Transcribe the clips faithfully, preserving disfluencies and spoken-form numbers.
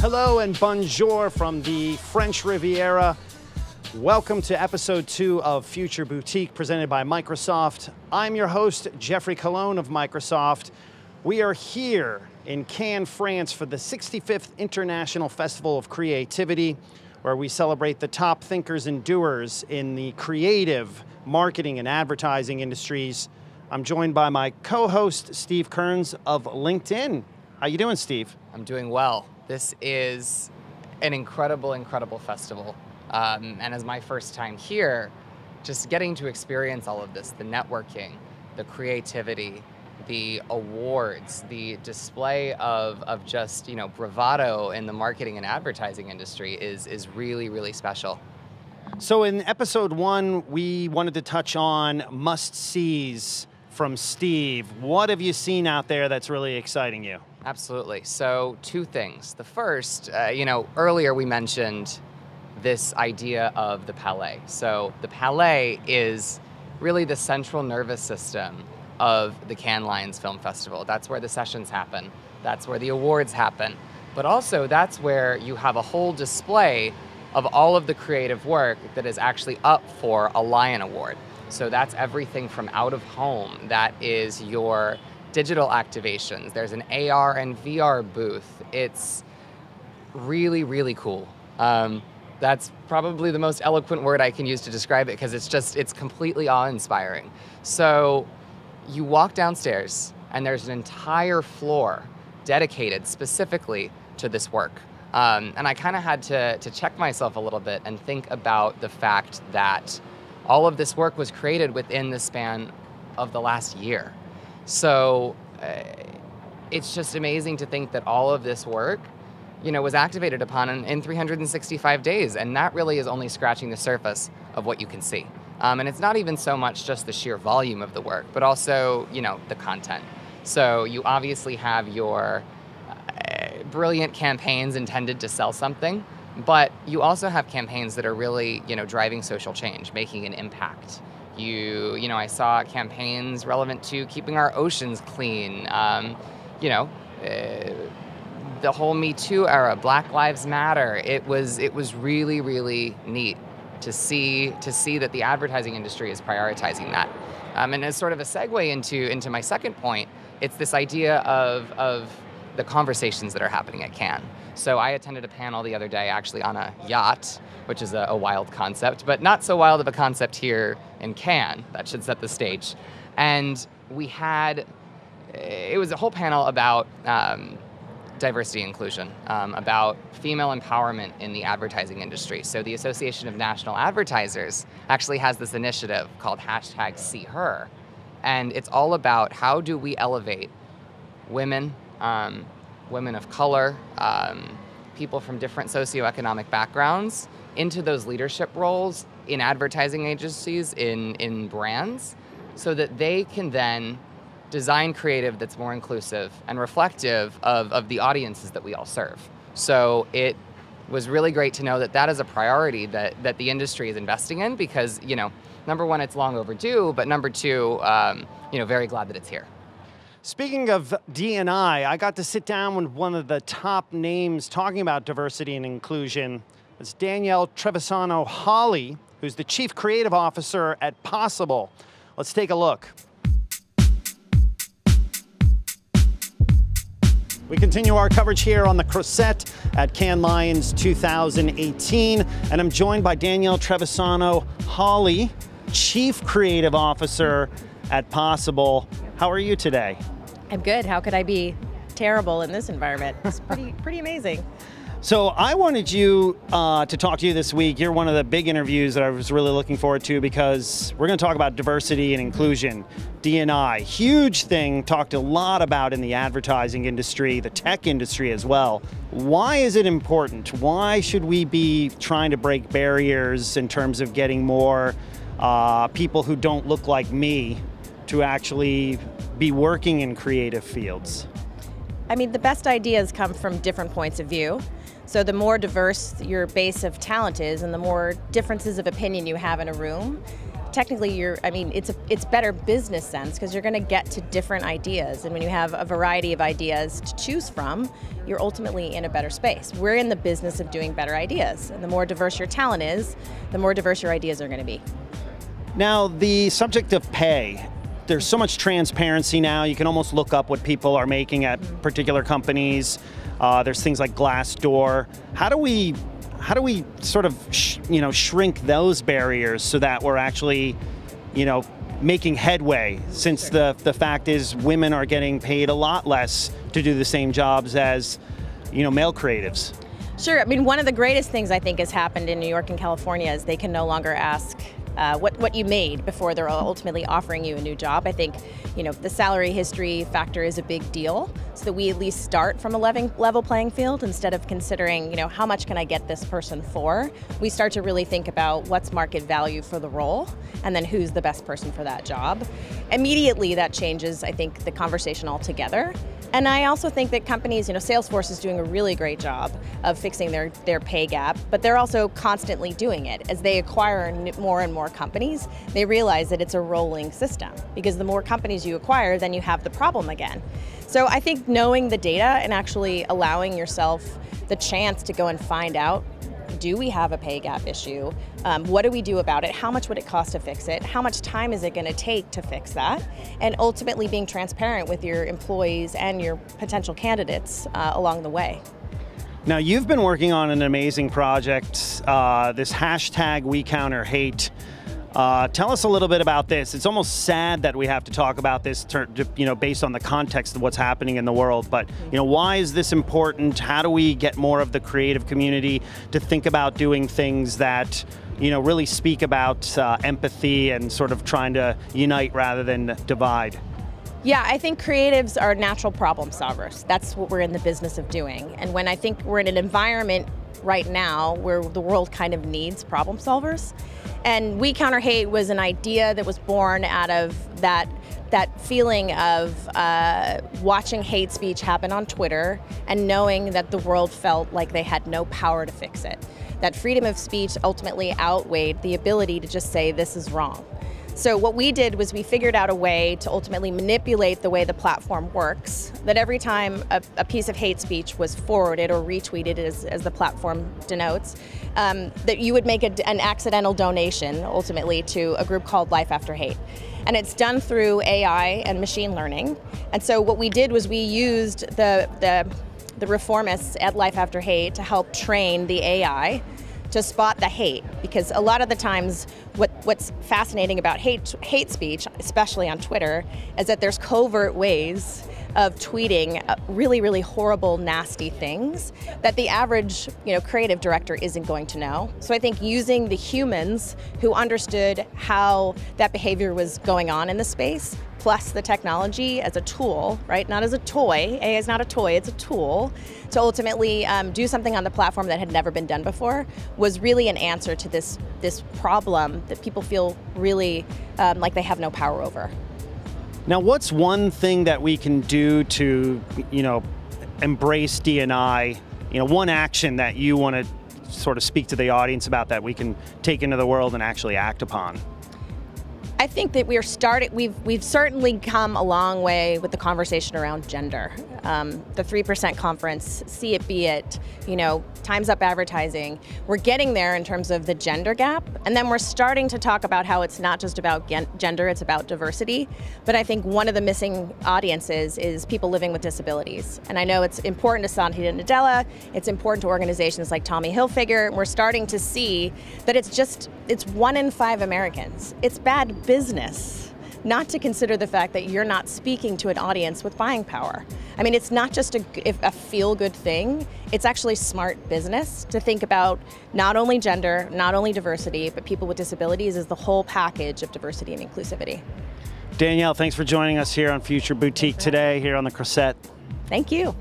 Hello and bonjour from the French Riviera. Welcome to episode two of Future Boutique, presented by Microsoft. I'm your host, Geoffrey Colon of Microsoft. We are here in Cannes, France for the sixty-fifth International Festival of Creativity, where we celebrate the top thinkers and doers in the creative, marketing, and advertising industries. I'm joined by my co-host, Steve Kearns of LinkedIn. How you doing, Steve? I'm doing well. This is an incredible, incredible festival. Um, and as my first time here, just getting to experience all of this, the networking, the creativity, the awards, the display of, of just, you know, bravado in the marketing and advertising industry is, is really, really special. So in episode one, we wanted to touch on must-sees from Steve. What have you seen out there that's really exciting you? Absolutely. So two things. The first, uh, you know, earlier we mentioned this idea of the Palais. So the Palais is really the central nervous system of the Cannes Lions Film Festival. That's where the sessions happen. That's where the awards happen. But also that's where you have a whole display of all of the creative work that is actually up for a Lion Award. So that's everything from out of home. That is your digital activations. There's an A R and V R booth. It's really, really cool. Um, that's probably the most eloquent word I can use to describe it, because it's just, it's completely awe-inspiring. So you walk downstairs and there's an entire floor dedicated specifically to this work. Um, and I kind of had to, to check myself a little bit and think about the fact that all of this work was created within the span of the last year. So uh, it's just amazing to think that all of this work, you know, was activated upon in, in three hundred sixty-five days, and that really is only scratching the surface of what you can see. Um, and it's not even so much just the sheer volume of the work, but also, you know, the content. So you obviously have your uh, brilliant campaigns intended to sell something, but you also have campaigns that are really, you know, driving social change, making an impact. You, you know, I saw campaigns relevant to keeping our oceans clean. Um, you know, uh, the whole Me Too era, Black Lives Matter. It was, it was really, really neat to see to see that the advertising industry is prioritizing that. Um, and as sort of a segue into into my second point, it's this idea of of the conversations that are happening at Cannes. So I attended a panel the other day, actually on a yacht, which is a, a wild concept, but not so wild of a concept here in Cannes. That should set the stage. And we had, it was a whole panel about um, diversity and inclusion, um, about female empowerment in the advertising industry. So the Association of National Advertisers actually has this initiative called hashtag SeeHer. And it's all about how do we elevate women, Um, women of color, um, people from different socioeconomic backgrounds into those leadership roles in advertising agencies, in, in brands, so that they can then design creative that's more inclusive and reflective of, of the audiences that we all serve. So it was really great to know that that is a priority that, that the industry is investing in, because, you know, number one, it's long overdue, but number two, um, you know, very glad that it's here. Speaking of D and I, I got to sit down with one of the top names talking about diversity and inclusion. It's Danielle Trivisonno-Hawley, who's the Chief Creative Officer at Possible. Let's take a look. We continue our coverage here on the Crosette at Cannes Lions two thousand eighteen, and I'm joined by Danielle Trivisonno-Hawley, Chief Creative Officer at Possible. How are you today? I'm good. How could I be terrible in this environment? It's pretty pretty amazing. So I wanted you uh, to talk to you this week. You're one of the big interviews that I was really looking forward to, because we're going to talk about diversity and inclusion, D and I. Huge thing, talked a lot about in the advertising industry, the tech industry as well. Why is it important? Why should we be trying to break barriers in terms of getting more uh, people who don't look like me to actually be working in creative fields? I mean, the best ideas come from different points of view. So the more diverse your base of talent is and the more differences of opinion you have in a room, technically you're, I mean, it's, a, it's better business sense because you're going to get to different ideas. And when you have a variety of ideas to choose from, you're ultimately in a better space. We're in the business of doing better ideas. And the more diverse your talent is, the more diverse your ideas are going to be. Now, the subject of pay. There's so much transparency now. You can almost look up what people are making at particular companies. Uh, there's things like Glassdoor. How do we, how do we sort of, sh you know, shrink those barriers so that we're actually, you know, making headway? Since the the fact is, women are getting paid a lot less to do the same jobs as, you know, male creatives. Sure. I mean, one of the greatest things I think has happened in New York and California is they can no longer ask Uh, what, what you made before they're ultimately offering you a new job. I think, you know, the salary history factor is a big deal, so that we at least start from a level playing field instead of considering, you know, how much can I get this person for? We start to really think about what's market value for the role and then who's the best person for that job. Immediately that changes, I think, the conversation altogether. And I also think that companies, you know, Salesforce is doing a really great job of fixing their, their pay gap, but they're also constantly doing it. As they acquire more and more companies, they realize that it's a rolling system, because the more companies you acquire, then you have the problem again. So I think knowing the data and actually allowing yourself the chance to go and find out, do we have a pay gap issue? Um, what do we do about it? How much would it cost to fix it? How much time is it going to take to fix that? And ultimately being transparent with your employees and your potential candidates uh, along the way. Now, you've been working on an amazing project, uh, this hashtag WeCounterHate. Uh, tell us a little bit about this. It's almost sad that we have to talk about this, you know, based on the context of what's happening in the world. But, you know, why is this important? How do we get more of the creative community to think about doing things that, you know, really speak about uh, empathy and sort of trying to unite rather than divide? Yeah, I think creatives are natural problem solvers. That's what we're in the business of doing. And when I think we're in an environment right now where the world kind of needs problem solvers, and WeCounterHate was an idea that was born out of that that feeling of uh, watching hate speech happen on Twitter and knowing that the world felt like they had no power to fix it. That freedom of speech ultimately outweighed the ability to just say this is wrong. So what we did was we figured out a way to ultimately manipulate the way the platform works, that every time a, a piece of hate speech was forwarded or retweeted, as, as the platform denotes, um, that you would make a, an accidental donation ultimately to a group called Life After Hate. And it's done through A I and machine learning. And so what we did was we used the, the, the reformists at Life After Hate to help train the A I to spot the hate, because a lot of the times what, what's fascinating about hate, hate speech, especially on Twitter, is that there's covert ways of tweeting really, really horrible, nasty things that the average, you know, creative director isn't going to know. So I think using the humans who understood how that behavior was going on in the space, plus the technology as a tool, right? Not as a toy. A I is not a toy, it's a tool, to ultimately um, do something on the platform that had never been done before, was really an answer to this, this problem that people feel really um, like they have no power over. Now, what's one thing that we can do to, you know, embrace D and I? You know, one action that you want to sort of speak to the audience about that we can take into the world and actually act upon? I think that we are started, we've, we've certainly come a long way with the conversation around gender. Um, the three percent conference, see it, be it, you know, Time's Up advertising. We're getting there in terms of the gender gap. And then we're starting to talk about how it's not just about gender, it's about diversity. But I think one of the missing audiences is people living with disabilities. And I know it's important to Satya Nadella, it's important to organizations like Tommy Hilfiger. We're starting to see that it's just, it's one in five Americans. It's bad business not to consider the fact that you're not speaking to an audience with buying power. I mean, it's not just a, a feel-good thing, it's actually smart business to think about not only gender, not only diversity, but people with disabilities as the whole package of diversity and inclusivity. Danielle, thanks for joining us here on Future Boutique today, here on the Crosette. Thank you.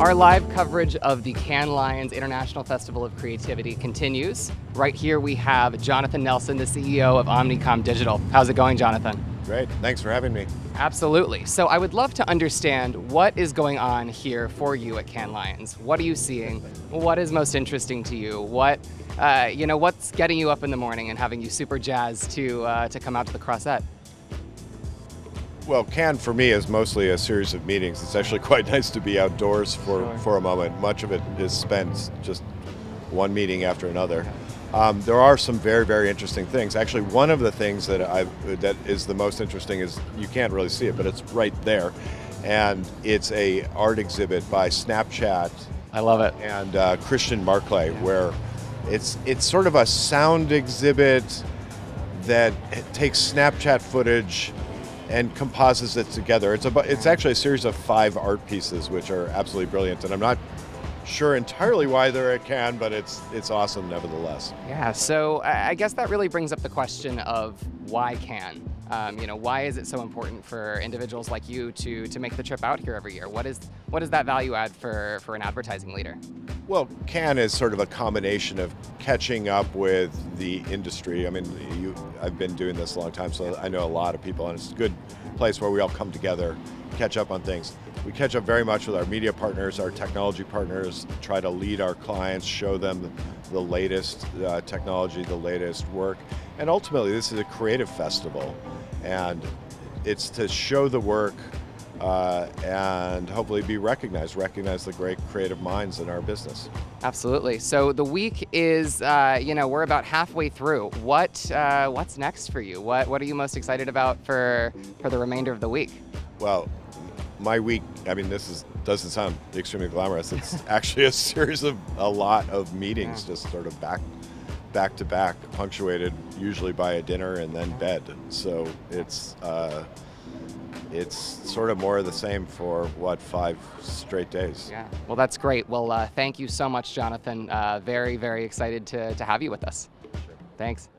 Our live coverage of the Cannes Lions International Festival of Creativity continues. Right here we have Jonathan Nelson, the C E O of Omnicom Digital. How's it going, Jonathan? Great, thanks for having me. Absolutely. So I would love to understand what is going on here for you at Cannes Lions. What are you seeing? What is most interesting to you? What, uh, you know, what's getting you up in the morning and having you super jazzed to uh, to come out to the Crosette? Well, Cannes for me is mostly a series of meetings. It's actually quite nice to be outdoors for, sure. for a moment. Much of it is spent just one meeting after another. Um, there are some very, very interesting things. Actually, one of the things that I that is the most interesting is you can't really see it, but it's right there, and it's a art exhibit by Snapchat. I love it. And uh, Christian Marclay, yeah. where it's it's sort of a sound exhibit that takes Snapchat footage and composites it together. It's a it's actually a series of five art pieces, which are absolutely brilliant, and I'm not sure entirely why they're at Cannes, but it's it's awesome nevertheless. Yeah, so I guess that really brings up the question of why Cannes? Um, you know, why is it so important for individuals like you to to make the trip out here every year? What is what is that value add for for an advertising leader? Well, Cannes is sort of a combination of catching up with the industry. I mean, you, I've been doing this a long time, so I know a lot of people, and it's a good place where we all come together, catch up on things. We catch up very much with our media partners, our technology partners, try to lead our clients, show them the latest uh, technology, the latest work. And ultimately, this is a creative festival, and it's to show the work uh, and hopefully be recognized, recognize the great creative minds in our business. Absolutely. So the week is, uh, you know, we're about halfway through. What uh, what's next for you? What what are you most excited about for for the remainder of the week? Well, my week, I mean, this is, doesn't sound extremely glamorous. It's actually a series of a lot of meetings, yeah. just sort of back, back to back, punctuated usually by a dinner and then bed. So it's uh, it's sort of more of the same for, what, five straight days. Yeah. Well, that's great. Well, uh, thank you so much, Jonathan. Uh, very, very excited to, to have you with us. Sure. Thanks.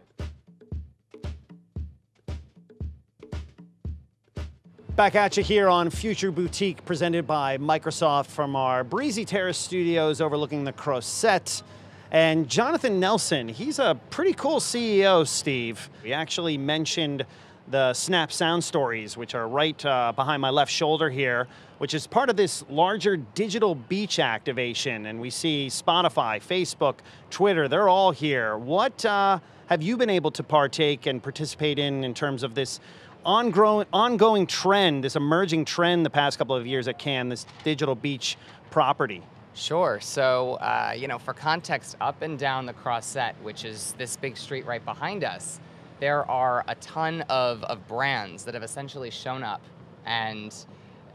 Back at you here on Future Boutique, presented by Microsoft from our breezy terrace studios overlooking the Crosette. And Jonathan Nelson, he's a pretty cool C E O, Steve. We actually mentioned the Snap Sound Stories, which are right uh, behind my left shoulder here, which is part of this larger digital beach activation. And we see Spotify, Facebook, Twitter, they're all here. What uh, have you been able to partake and participate in in terms of this Ongoing, ongoing trend, this emerging trend the past couple of years at Cannes, this digital beach property? Sure, so, uh, you know, for context, up and down the Crosette, which is this big street right behind us, there are a ton of, of brands that have essentially shown up and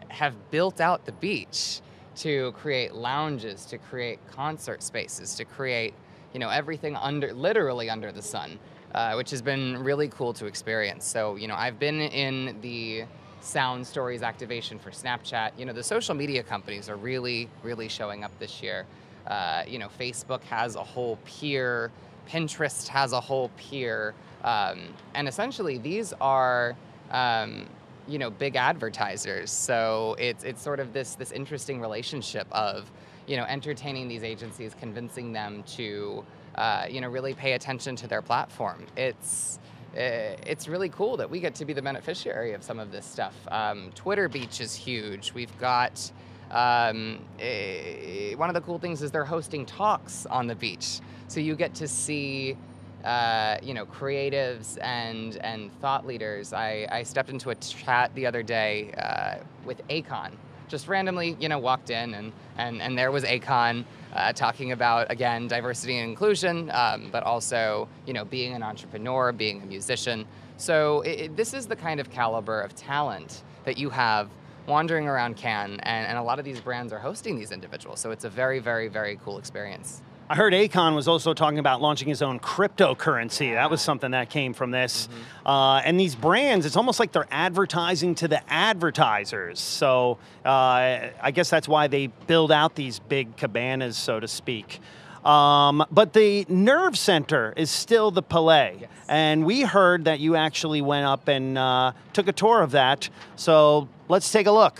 have built out the beach to create lounges, to create concert spaces, to create, you know, everything under, literally under the sun. Uh, which has been really cool to experience. So, you know, I've been in the Sound Stories activation for Snapchat. You know, the social media companies are really, really showing up this year. Uh, you know, Facebook has a whole pier, Pinterest has a whole pier, um, and essentially these are, um, you know, big advertisers. So it's it's sort of this this interesting relationship of, you know, entertaining these agencies, convincing them to. Uh, you know, really pay attention to their platform. It's it's really cool that we get to be the beneficiary of some of this stuff. Um, Twitter Beach is huge. We've got um, a, one of the cool things is they're hosting talks on the beach, so you get to see uh, you know creatives and and thought leaders. I, I stepped into a chat the other day uh, with Akon. Just randomly, you know, walked in and and and there was Akon uh, talking about, again, diversity and inclusion, um, but also, you know, being an entrepreneur, being a musician. So it, it, this is the kind of caliber of talent that you have wandering around Cannes, and, and a lot of these brands are hosting these individuals. So it's a very, very, very cool experience. I heard Akon was also talking about launching his own cryptocurrency. Yeah. That was something that came from this. Mm-hmm. uh, and these brands, it's almost like they're advertising to the advertisers. So uh, I guess that's why they build out these big cabanas, so to speak. Um, but the nerve center is still the Palais. Yes. And we heard that you actually went up and uh, took a tour of that. So let's take a look.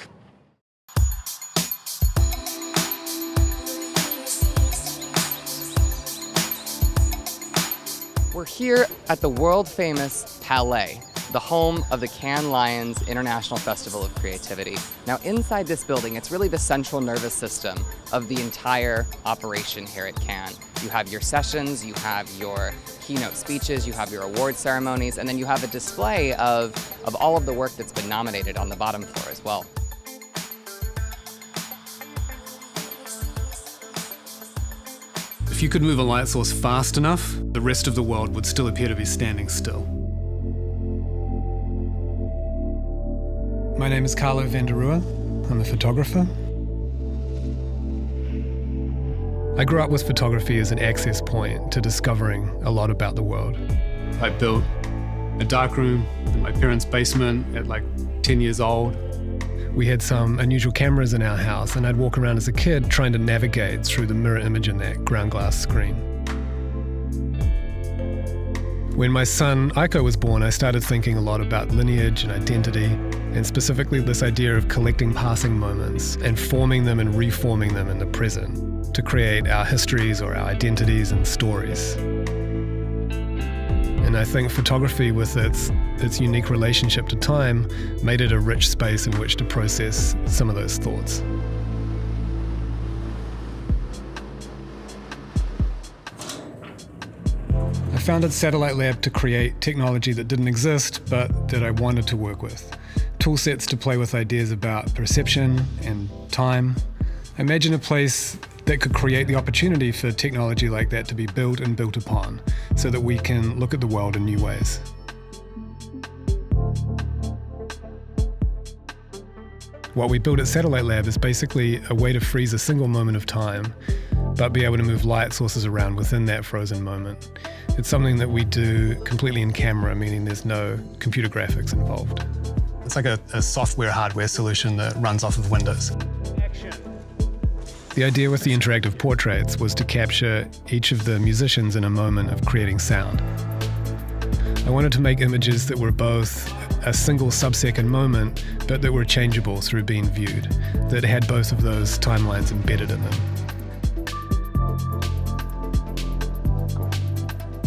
We're here at the world-famous Palais, the home of the Cannes Lions International Festival of Creativity. Now inside this building, it's really the central nervous system of the entire operation here at Cannes. You have your sessions, you have your keynote speeches, you have your award ceremonies, and then you have a display of, of all of the work that's been nominated on the bottom floor as well. If you could move a light source fast enough, the rest of the world would still appear to be standing still. My name is Carlo van der Ruhr. I'm a photographer. I grew up with photography as an access point to discovering a lot about the world. I built a darkroom in my parents' basement at like ten years old. We had some unusual cameras in our house, and I'd walk around as a kid trying to navigate through the mirror image in that ground glass screen. When my son Aiko was born, I started thinking a lot about lineage and identity, and specifically this idea of collecting passing moments and forming them and reforming them in the present to create our histories or our identities and stories. And I think photography, with its, its unique relationship to time, made it a rich space in which to process some of those thoughts. I founded Satellite Lab to create technology that didn't exist, but that I wanted to work with. Tool sets to play with ideas about perception and time. Imagine a place that could create the opportunity for technology like that to be built and built upon, so that we can look at the world in new ways. What we built at Satellite Lab is basically a way to freeze a single moment of time, but be able to move light sources around within that frozen moment. It's something that we do completely in camera, meaning there's no computer graphics involved. It's like a, a software hardware solution that runs off of Windows. The idea with the interactive portraits was to capture each of the musicians in a moment of creating sound. I wanted to make images that were both a single sub-second moment, but that were changeable through being viewed, that had both of those timelines embedded in them.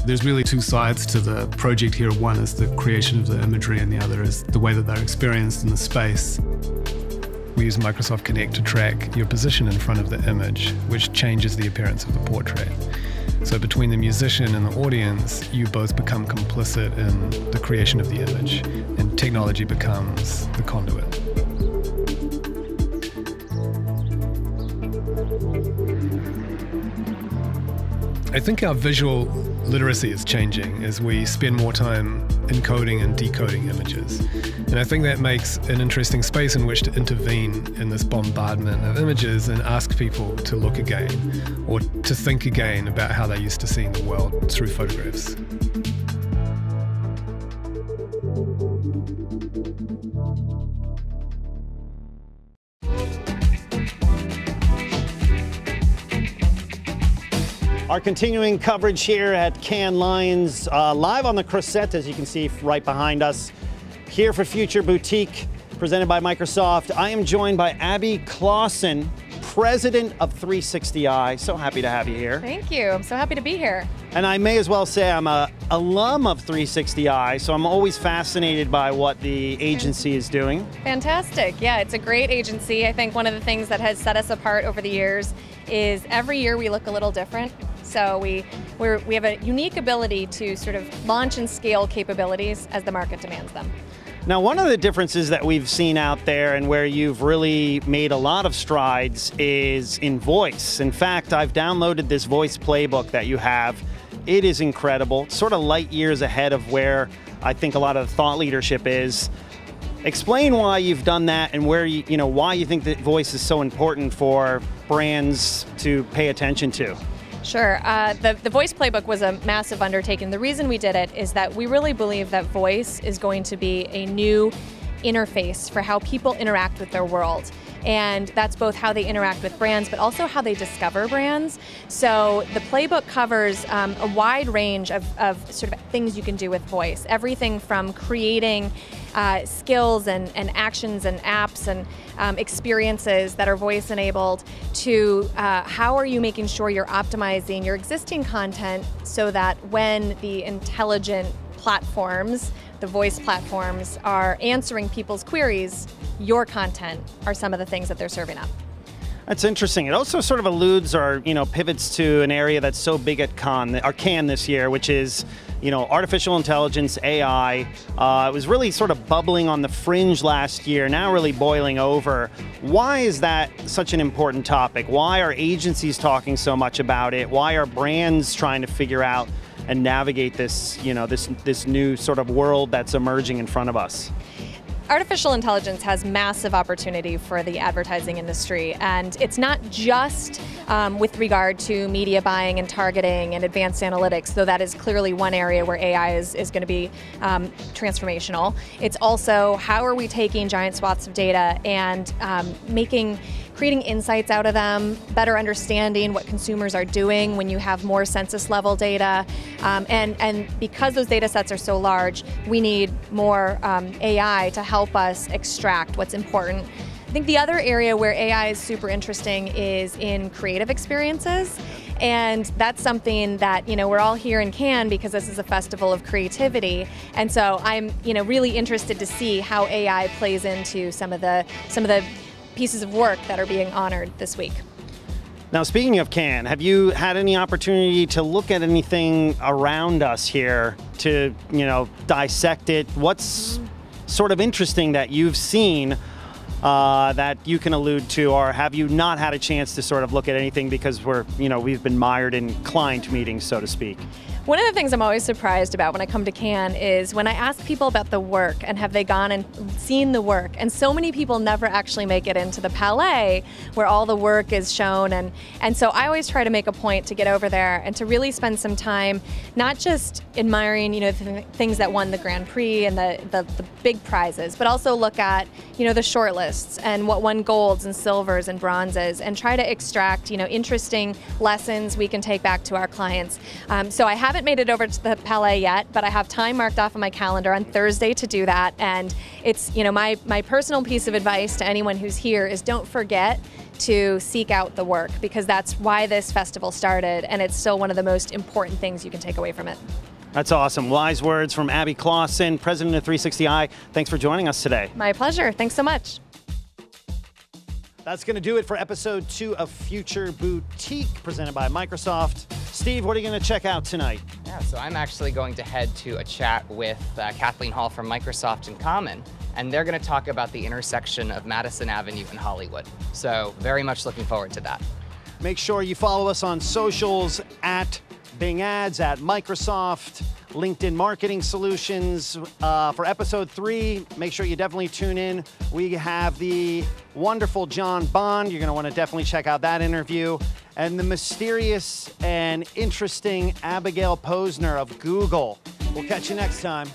There's really two sides to the project here. One is the creation of the imagery, and the other is the way that they're experienced in the space. We use Microsoft Kinect to track your position in front of the image, which changes the appearance of the portrait. So between the musician and the audience, you both become complicit in the creation of the image, and technology becomes the conduit. I think our visual literacy is changing as we spend more time encoding and decoding images. And I think that makes an interesting space in which to intervene in this bombardment of images and ask people to look again, or to think again about how they used to seeing the world through photographs. Our continuing coverage here at Cannes Lions, uh, live on the Crosette, as you can see right behind us, here for Future Boutique, presented by Microsoft. I am joined by Abbey Klaassen, president of three sixty i. So happy to have you here. Thank you. I'm so happy to be here. And I may as well say I'm an alum of three sixty i, so I'm always fascinated by what the agency is doing. Fantastic. Yeah, it's a great agency. I think one of the things that has set us apart over the years is every year we look a little different. So we, we're, we have a unique ability to sort of launch and scale capabilities as the market demands them. Now, one of the differences that we've seen out there and where you've really made a lot of strides is in voice. In fact, I've downloaded this voice playbook that you have. It is incredible. It's sort of light years ahead of where I think a lot of thought leadership is. Explain why you've done that and where you, you know, why you think that voice is so important for brands to pay attention to. Sure. Uh, the, the voice playbook was a massive undertaking. The reason we did it is that we really believe that voice is going to be a new interface for how people interact with their world. And that's both how they interact with brands, but also how they discover brands. So the playbook covers um, a wide range of, of sort of things you can do with voice. Everything from creating uh, skills and, and actions and apps and um, experiences that are voice enabled to uh, how are you making sure you're optimizing your existing content so that when the intelligent platforms the voice platforms are answering people's queries, your content are some of the things that they're serving up. That's interesting. It also sort of alludes or, you know, pivots to an area that's so big at Cannes, or Cannes this year, which is, you know, artificial intelligence, A I. Uh, it was really sort of bubbling on the fringe last year, now really boiling over. Why is that such an important topic? Why are agencies talking so much about it? Why are brands trying to figure out and navigate this, you know, this, this new sort of world that's emerging in front of us? Artificial intelligence has massive opportunity for the advertising industry, and it's not just um, with regard to media buying and targeting and advanced analytics, though that is clearly one area where A I is, is going to be um, transformational. It's also how are we taking giant swaths of data and um, making creating insights out of them, better understanding what consumers are doing when you have more census level data. Um, and, and because those data sets are so large, we need more um, A I to help us extract what's important. I think the other area where A I is super interesting is in creative experiences. And that's something that, you know, we're all here in Cannes because this is a festival of creativity. And so I'm, you know, really interested to see how A I plays into some of the, some of the pieces of work that are being honored this week. Now, speaking of Cannes, have you had any opportunity to look at anything around us here to, you know, dissect it? What's mm-hmm. sort of interesting that you've seen uh, that you can allude to, or have you not had a chance to sort of look at anything because we're, you know, we've been mired in client meetings, so to speak? One of the things I'm always surprised about when I come to Cannes is when I ask people about the work and have they gone and seen the work, and so many people never actually make it into the Palais where all the work is shown, and, and so I always try to make a point to get over there and to really spend some time not just admiring, you know, th things that won the Grand Prix and the, the, the big prizes, but also look at, you know, the short lists and what won golds and silvers and bronzes, and try to extract, you know, interesting lessons we can take back to our clients. Um, so I have I haven't made it over to the Palais yet, but I have time marked off on my calendar on Thursday to do that. And it's, you know, my, my personal piece of advice to anyone who's here is don't forget to seek out the work, because that's why this festival started, and it's still one of the most important things you can take away from it. That's awesome. Wise words from Abbey Klaassen, president of three sixty i. Thanks for joining us today. My pleasure. Thanks so much. That's going to do it for episode two of Future Boutique, presented by Microsoft. Steve, what are you going to check out tonight? Yeah, so I'm actually going to head to a chat with uh, Kathleen Hall from Microsoft in Common, and they're going to talk about the intersection of Madison Avenue and Hollywood. So very much looking forward to that. Make sure you follow us on socials, at Bing Ads, at Microsoft, LinkedIn Marketing Solutions. Uh, for episode three, make sure you definitely tune in. We have the wonderful John Bond. You're going to want to definitely check out that interview. And the mysterious and interesting Abigail Posner of Google. We'll catch you next time.